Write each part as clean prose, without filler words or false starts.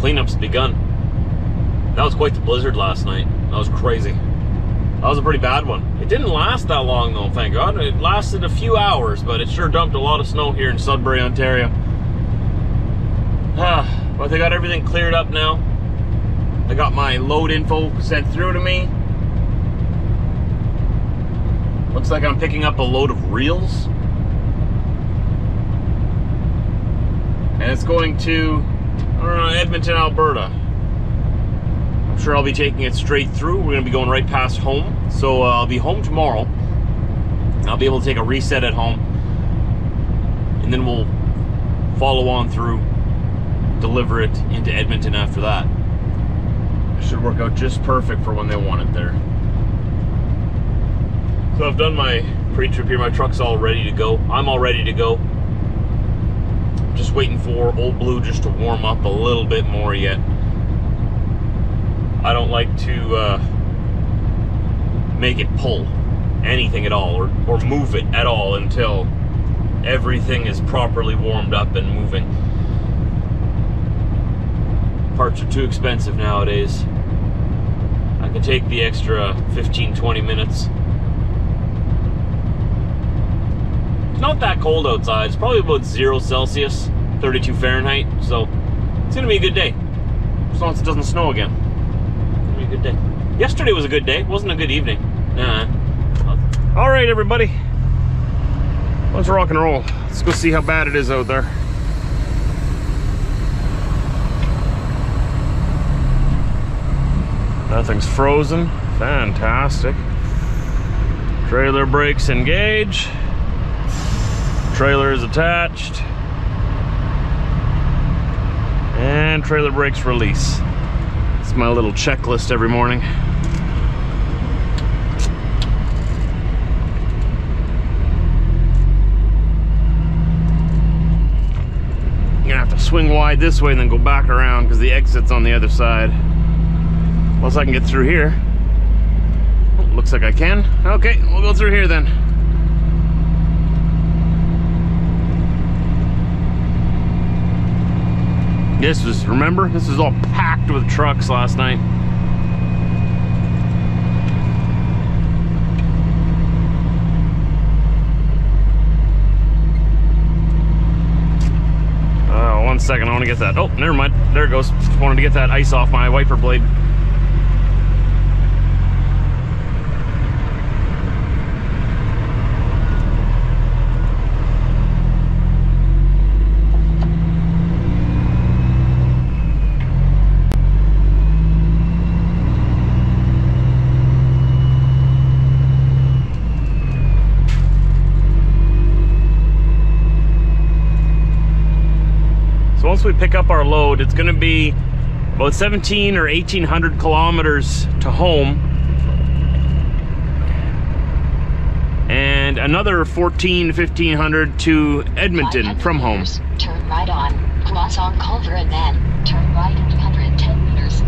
cleanup's begun. That was quite the blizzard last night. That was crazy. That was a pretty bad one. It didn't last that long though, thank God. It lasted a few hours, but it sure dumped a lot of snow here in Sudbury, Ontario. But they got everything cleared up now. I got my load info sent through to me. Looks like I'm picking up a load of reels. And it's going to, I don't know, Edmonton, Alberta. I'm sure I'll be taking it straight through. We're going to be going right past home. So I'll be home tomorrow. I'll be able to take a reset at home. And then we'll follow on through, deliver it into Edmonton after that. It should work out just perfect for when they want it there. So I've done my pre-trip here. My truck's all ready to go. I'm all ready to go. Just waiting for Old Blue just to warm up a little bit more yet. I don't like to make it pull anything at all or move it at all until everything is properly warmed up and moving. Parts are too expensive nowadays. I can take the extra 15-20 minutes. It's not that cold outside. It's probably about 0°C, 32 Fahrenheit. So it's gonna be a good day. As long as it doesn't snow again. It's gonna be a good day. Yesterday was a good day. It wasn't a good evening. Nah. All right, everybody. Let's rock and roll. Let's go see how bad it is out there. Nothing's frozen. Fantastic. Trailer brakes engage. Trailer is attached and trailer brakes release. It's my little checklist every morning. I'm gonna have to swing wide this way and then go back around because the exit's on the other side. Unless I can get through here. Oh, looks like I can. Okay, we'll go through here then. This was, remember, this was all packed with trucks last night. One second, I want to get that. Oh, never mind. There it goes. Just wanted to get that ice off my wiper blade. Once we pick up our load, it's going to be about 17 or 1800 kilometers to home and another 1400 to 1500 to Edmonton from home. Turn right on, cross on Culver and then turn right 310 meters.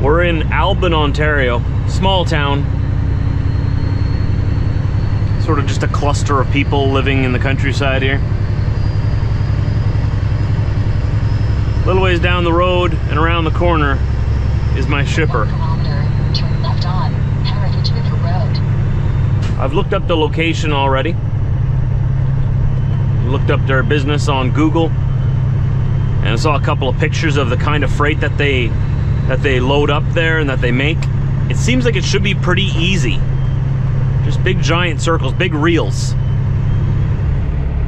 We're in Alban, Ontario, small town. Sort of just a cluster of people living in the countryside here. A little ways down the road and around the corner is my shipper. Turn left on Heritage River Road. I've looked up the location already. Looked up their business on Google and I saw a couple of pictures of the kind of freight that they load up there and that they make. It seems like it should be pretty easy. Just big giant circles, big reels.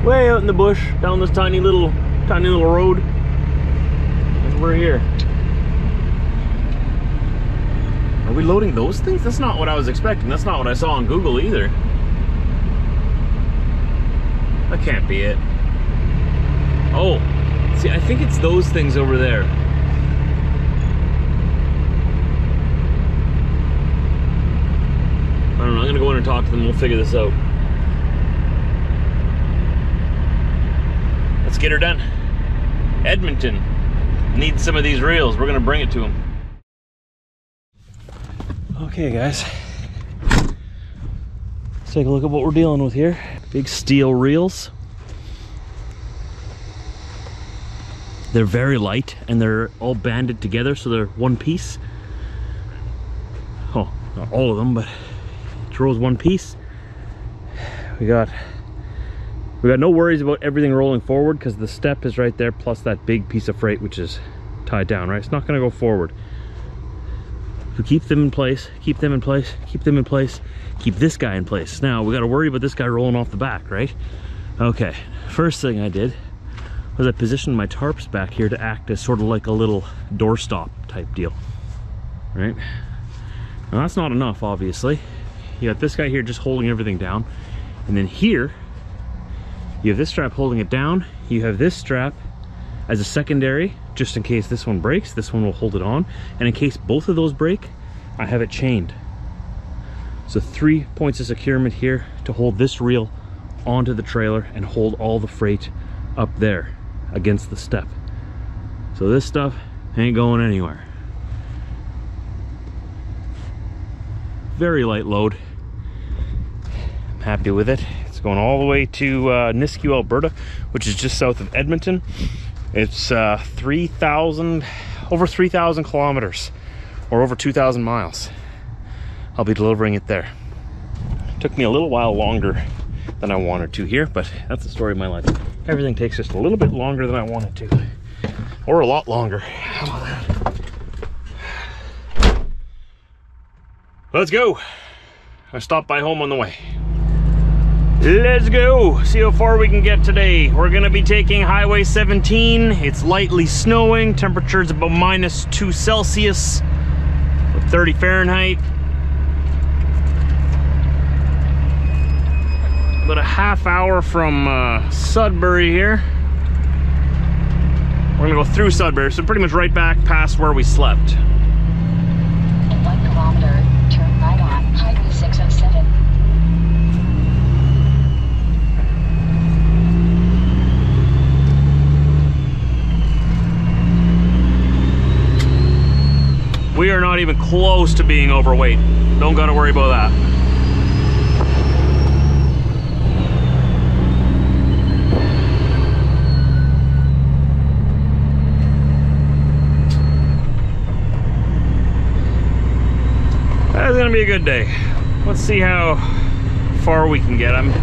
Way out in the bush, down this tiny little road. And we're here. Are we loading those things? That's not what I was expecting. That's not what I saw on Google either. That can't be it. Oh, see, I think it's those things over there. don't know. I'm gonna go in and talk to them. We'll figure this out. Let's get her done. Edmonton needs some of these reels. We're gonna bring it to them. Okay, guys. Let's take a look at what we're dealing with here. Big steel reels. They're very light and they're all banded together, so they're one piece. Oh, not all of them, but it rolls one piece. We got no worries about everything rolling forward because the step is right there, plus that big piece of freight which is tied down, right? It's not gonna go forward. We keep them in place, keep them in place, keep them in place, keep this guy in place. Now we gotta worry about this guy rolling off the back, right? Okay, first thing I did was I positioned my tarps back here to act as sort of like a little doorstop type deal, right? Now that's not enough, obviously. You got this guy here just holding everything down, and then here you have this strap holding it down. You have this strap as a secondary, just in case this one breaks, this one will hold it on, and in case both of those break, I have it chained. So 3 points of securement here to hold this reel onto the trailer and hold all the freight up there against the step. So this stuff ain't going anywhere. Very light load. I'm happy with it. It's going all the way to Nisku, Alberta, which is just south of Edmonton. It's over 3,000 kilometers, or over 2,000 miles. I'll be delivering it there. It took me a little while longer than I wanted to here, but that's the story of my life. Everything takes just a little bit longer than I wanted to, or a lot longer. How about that? Let's go. I stopped by home on the way. Let's go, see how far we can get today. We're gonna be taking Highway 17. It's lightly snowing, temperature's about -2°C, 30 Fahrenheit. About a half hour from Sudbury here. We're gonna go through Sudbury, so pretty much right back past where we slept. In 1 kilometer, turn right on Highway 607. We are not even close to being overweight. Don't gotta worry about that. That's gonna be a good day. Let's see how far we can get. I'm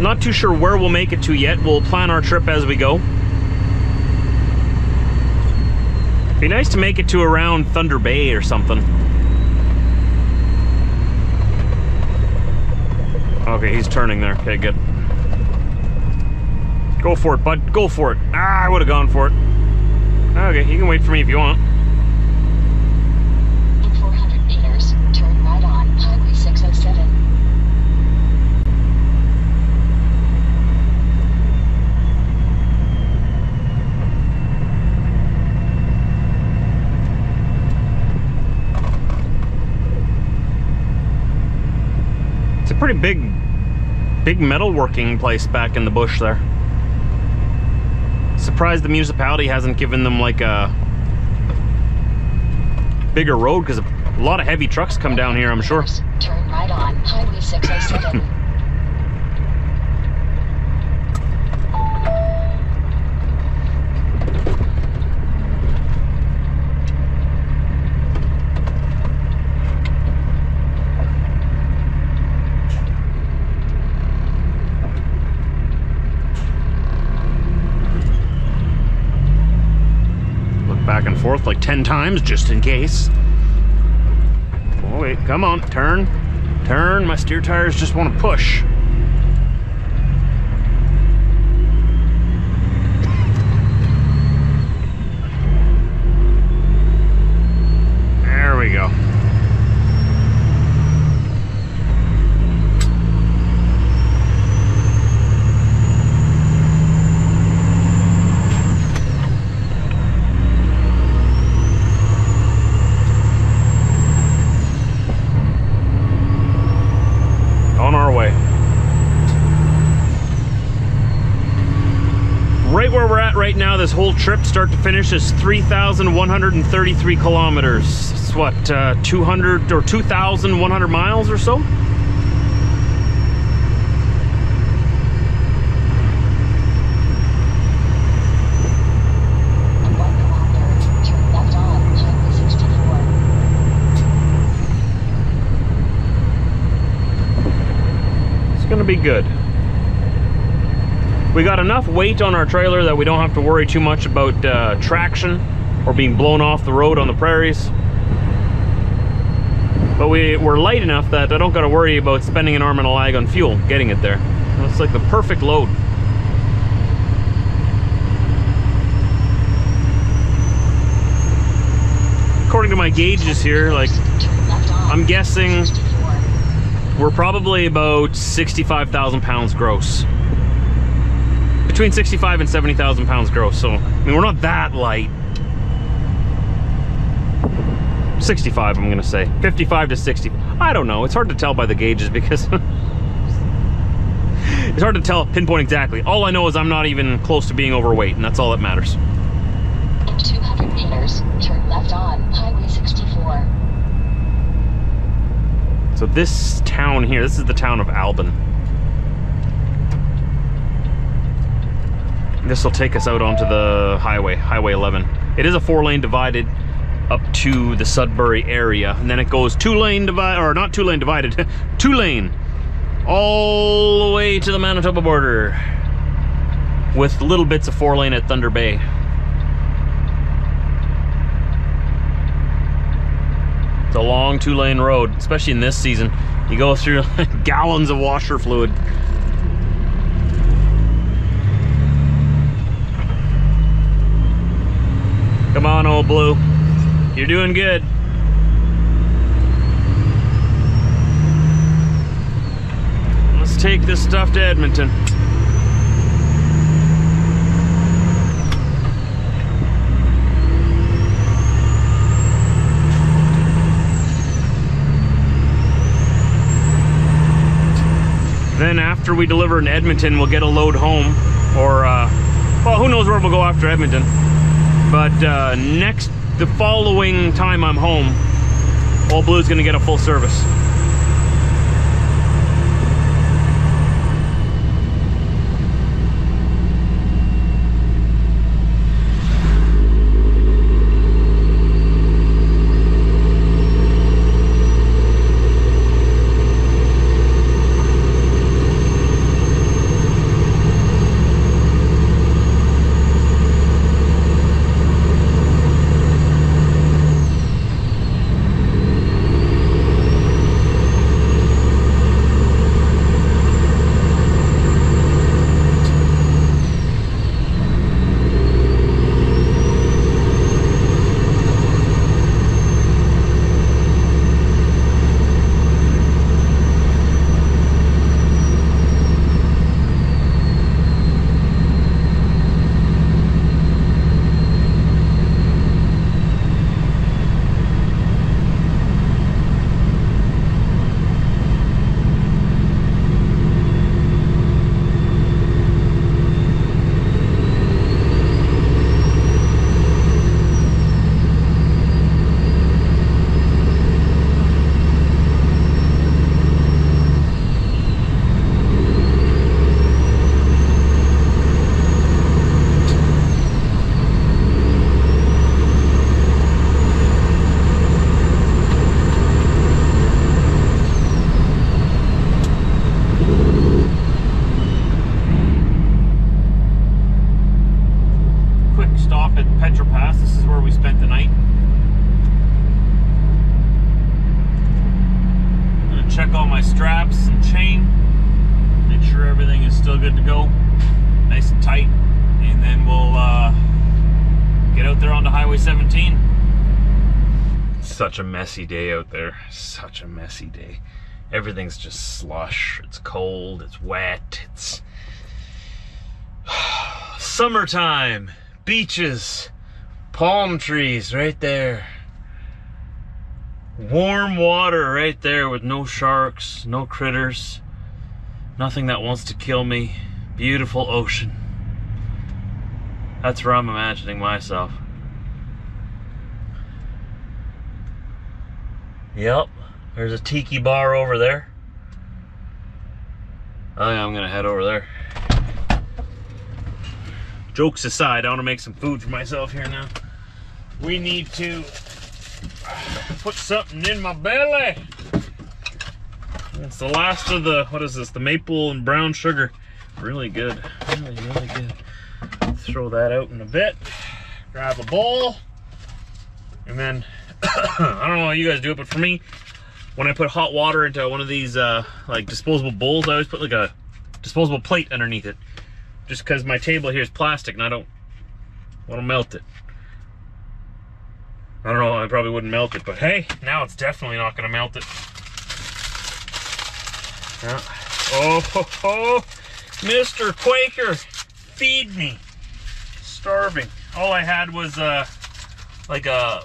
not too sure where we'll make it to yet. We'll plan our trip as we go. Be nice to make it to around Thunder Bay or something. Okay, he's turning there. Okay, good. Go for it, bud. Go for it. Ah, I would have gone for it. Okay, you can wait for me if you want. In 400 meters, turn right on Highway 607. Pretty big metalworking place back in the bush there. Surprised the municipality hasn't given them like a bigger road, because a lot of heavy trucks come down here, I'm sure. Turn right on Highway 607. Back and forth like 10 times just in case. Oh wait, come on, turn. Turn, my steer tires just want to push. There we go. way. Right where we're at right now, this whole trip, start to finish, is 3,133 kilometers. It's what, 200 or 2,100 miles or so? Be good. We got enough weight on our trailer that we don't have to worry too much about traction or being blown off the road on the prairies, but we're light enough that I don't got to worry about spending an arm and a leg on fuel getting it there. It's like the perfect load. According to my gauges here, like, I'm guessing we're probably about 65,000 pounds gross. Between 65 and 70,000 pounds gross, so, I mean, we're not that light. 65, I'm gonna say. 55 to 60. I don't know, it's hard to tell by the gauges because it's hard to tell, pinpoint exactly. All I know is I'm not even close to being overweight, and that's all that matters. In 200 meters, turn left on Highway 64. So this town here, this is the town of Alban. This will take us out onto the highway, Highway 11. It is a 4-lane divided up to the Sudbury area, and then it goes 2-lane divided, or not 2-lane divided, 2-lane all the way to the Manitoba border with little bits of 4-lane at Thunder Bay. It's a long 2-lane road, especially in this season. You go through gallons of washer fluid. Come on, old blue. You're doing good. Let's take this stuff to Edmonton. Then after we deliver in Edmonton, we'll get a load home, or well, who knows where we'll go after Edmonton. But the following time I'm home, Old Blue's gonna get a full service. Such a messy day out there, such a messy day. Everything's just slush, it's cold, it's wet, it's summertime, beaches, palm trees right there, warm water right there with no sharks, no critters, Nothing that wants to kill me. Beautiful ocean. That's where I'm imagining myself. Yep, there's a tiki bar over there. Oh yeah, I'm gonna head over there. Jokes aside, I want to make some food for myself here now. We need to put something in my belly. It's the last of the, what is this, the maple and brown sugar. Really good, really, really good. Throw that out in a bit. Grab a bowl. And then, I don't know how you guys do it, but for me, when I put hot water into one of these like disposable bowls, I always put like a disposable plate underneath it. Just because my table here is plastic and I don't want to melt it. I don't know, I probably wouldn't melt it, but hey, now it's definitely not going to melt it. Yeah. Oh, ho, ho. Mr. Quaker, feed me. Starving. All I had was like a,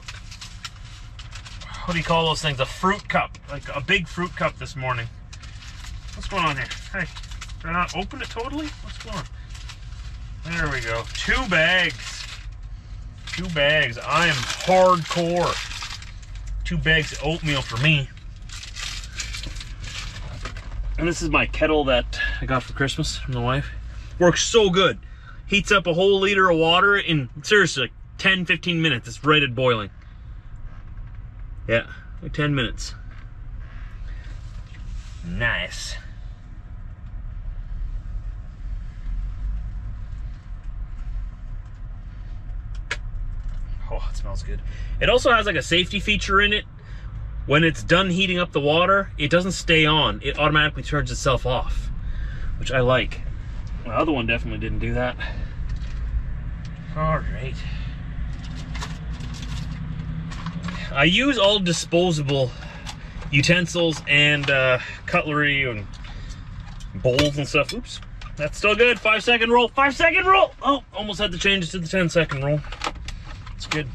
what do you call those things? A fruit cup, like a big fruit cup this morning. What's going on here? Hey, did I not open it totally? What's going on? There we go. Two bags. Two bags. I am hardcore. Two bags of oatmeal for me. And this is my kettle that I got for Christmas from the wife. Works so good. Heats up a whole liter of water in, seriously, like 10, 15 minutes. It's right at boiling. Yeah, like 10 minutes. Nice. Oh, it smells good. It also has like a safety feature in it. When it's done heating up the water, it doesn't stay on. It automatically turns itself off, which I like. The other one definitely didn't do that. All right. I use all disposable utensils and cutlery and bowls and stuff. Oops, that's still good. 5 second roll, 5 second roll. Oh, almost had to change it to the 10-second roll. It's good.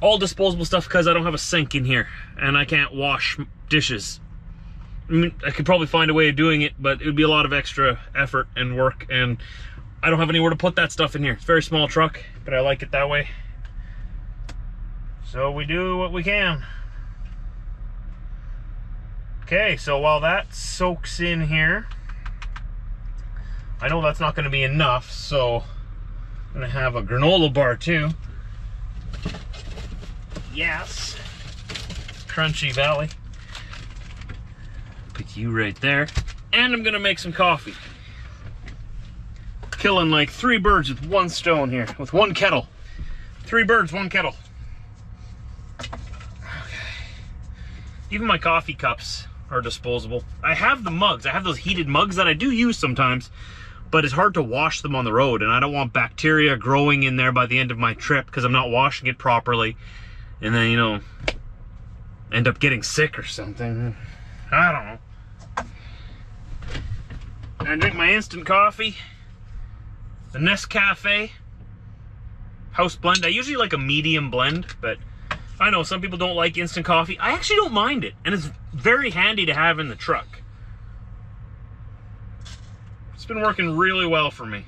All disposable stuff because I don't have a sink in here and I can't wash dishes. I mean, I could probably find a way of doing it, but it would be a lot of extra effort and work, and I don't have anywhere to put that stuff in here. It's a very small truck, but I like it that way. So we do what we can. Okay, so while that soaks in here, I know that's not going to be enough, so I'm going to have a granola bar too. Yes, Crunchy Valley. Pick you right there. And I'm gonna make some coffee. Killing like three birds with one stone here, with one kettle. Three birds, one kettle. Okay. Even my coffee cups are disposable. I have the mugs, I have those heated mugs that I do use sometimes, but it's hard to wash them on the road, and I don't want bacteria growing in there by the end of my trip because I'm not washing it properly. And then, you know, end up getting sick or something. I don't know. I drink my instant coffee, the Nescafe, house blend. I usually like a medium blend, but I know some people don't like instant coffee. I actually don't mind it, and it's very handy to have in the truck. It's been working really well for me.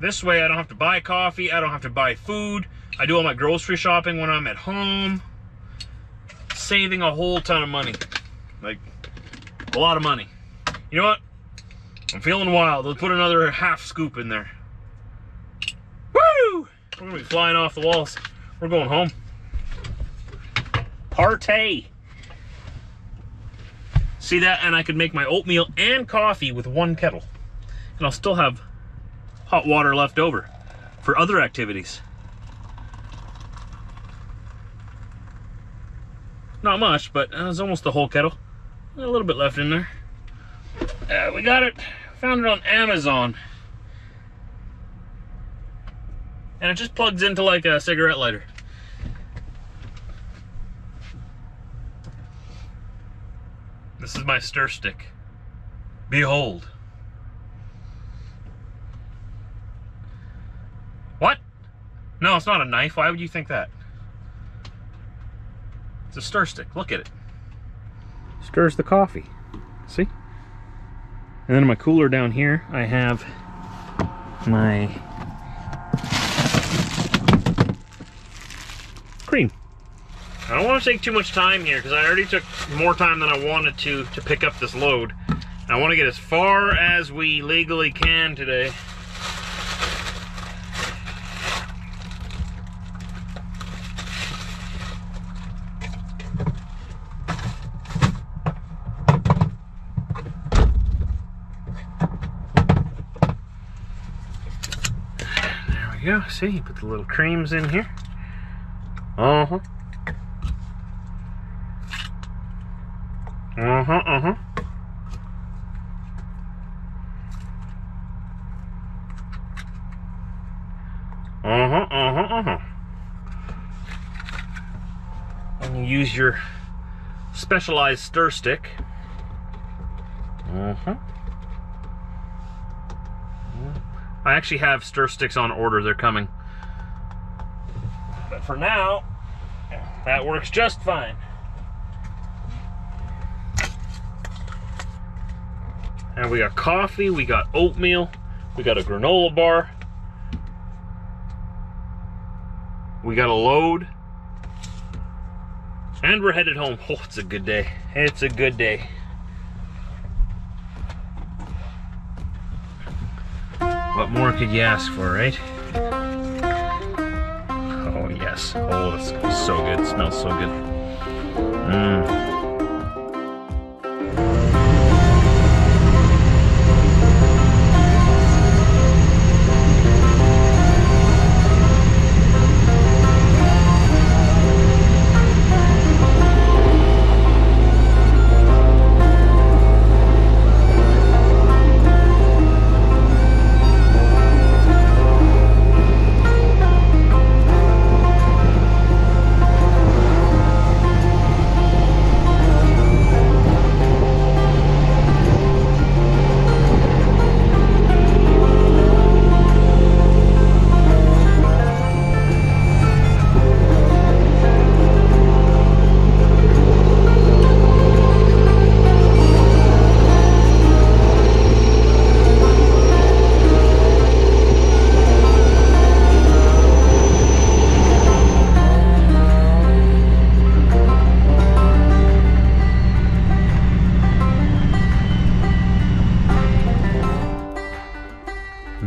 This way I don't have to buy coffee, I don't have to buy food. I do all my grocery shopping when I'm at home. Saving a whole ton of money. Like, a lot of money. You know what? I'm feeling wild. Let's put another half scoop in there. Woo! We're gonna be flying off the walls. We're going home. Partay! See that? And I could make my oatmeal and coffee with one kettle. And I'll still have hot water left over for other activities. Not much, but it's almost the whole kettle. A little bit left in there. We got it. Found it on Amazon. And it just plugs into like a cigarette lighter. This is my stir stick. Behold. What? No, it's not a knife. Why would you think that? It's a stir stick, look at it. stirs the coffee. See? And then in my cooler down here, I have my cream. I don't want to take too much time here because I already took more time than I wanted to pick up this load. I want to get as far as we legally can today. There we go. See, put the little creams in here. Uh-huh. Uh-huh, uh-huh. Uh-huh, uh-huh, uh-huh. And you use your specialized stir stick. Uh-huh. I actually have stir sticks on order, they're coming. But for now, that works just fine. And we got coffee, we got oatmeal, we got a granola bar. We got a load. And we're headed home. Oh, it's a good day. It's a good day. What more could you ask for, right? Oh, yes. Oh, it smells so good. It smells so good. Mmm.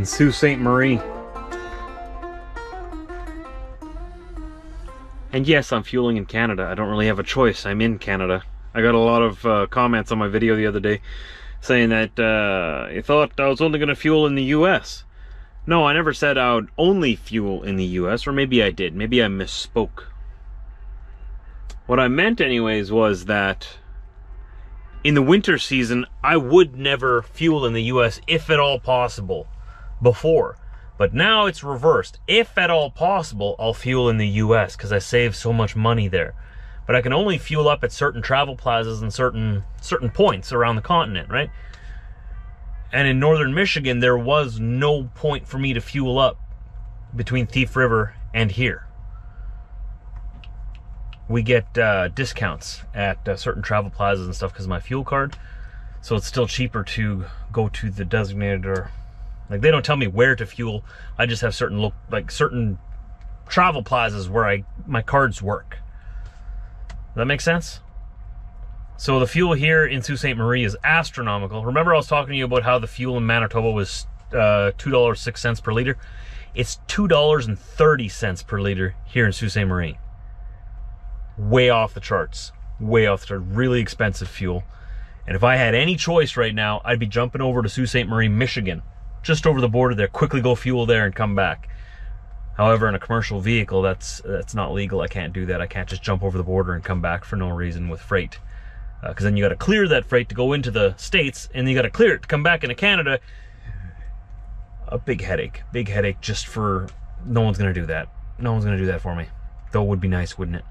Sault Ste. Marie. And yes, I'm fueling in Canada. I don't really have a choice. I'm in Canada. I got a lot of comments on my video the other day saying that I thought I was only going to fuel in the US. No, I never said I would only fuel in the US, or maybe I did. Maybe I misspoke. What I meant anyways was that in the winter season, I would never fuel in the US if at all possible. Before, but now it's reversed. If at all possible, I'll fuel in the US because I save so much money there. But I can only fuel up at certain travel plazas and certain points around the continent, right? And in northern Michigan, there was no point for me to fuel up between Thief River and here. We get discounts at certain travel plazas and stuff because of my fuel card. So it's still cheaper to go to the designated, or like, they don't tell me where to fuel. I just have certain travel plazas where my cards work. Does that make sense? So the fuel here in Sault Ste. Marie is astronomical. Remember I was talking to you about how the fuel in Manitoba was $2.06 per liter? It's $2.30 per liter here in Sault Ste. Marie. Way off the charts. Way off the charts. Really expensive fuel. And if I had any choice right now, I'd be jumping over to Sault Ste. Marie, Michigan. Just over the border there, quickly go fuel there and come back. However, in a commercial vehicle, that's not legal. I can't do that. I can't just jump over the border and come back for no reason with freight. Because then you got to clear that freight to go into the States, and you got to clear it to come back into Canada. A big headache. Big headache just for... No one's going to do that. No one's going to do that for me. Though it would be nice, wouldn't it?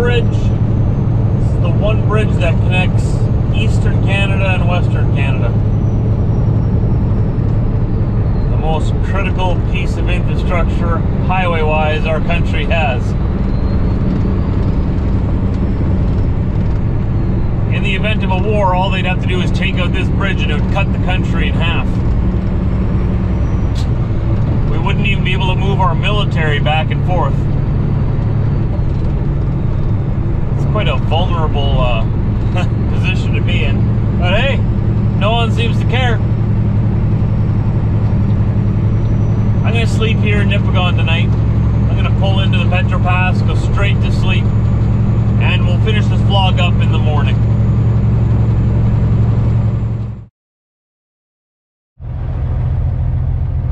bridge. This is the one bridge that connects Eastern Canada and Western Canada. The most critical piece of infrastructure, highway-wise, our country has. In the event of a war, all they'd have to do is take out this bridge and it would cut the country in half. We wouldn't even be able to move our military back and forth. It's quite a vulnerable position to be in. But hey, no one seems to care. I'm going to sleep here in Nipigon tonight. I'm going to pull into the Petro Pass, go straight to sleep, and we'll finish this vlog up in the morning.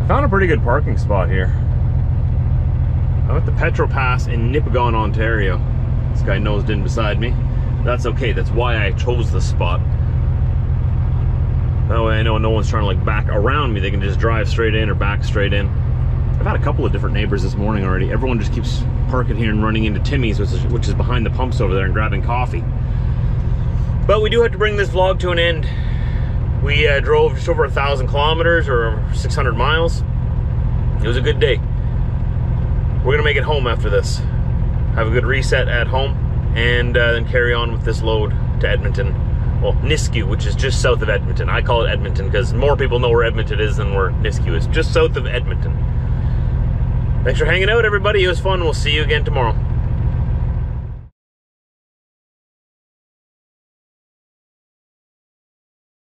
Found a pretty good parking spot here. I'm at the Petro Pass in Nipigon, Ontario. This guy nosed in beside me. That's okay, that's why I chose this spot. That way I know no one's trying to like back around me. They can just drive straight in or back straight in. I've had a couple of different neighbors this morning already. Everyone just keeps parking here and running into Timmy's, which is behind the pumps over there, and grabbing coffee. But we do have to bring this vlog to an end. We drove just over 1,000 kilometers or 600 miles. It was a good day. We're gonna make it home after this. Have a good reset at home and then carry on with this load to Edmonton. Well, Nisku, which is just south of Edmonton. I call it Edmonton because more people know where Edmonton is than where Nisku is. Just south of Edmonton. Thanks for hanging out, everybody. It was fun. We'll see you again tomorrow.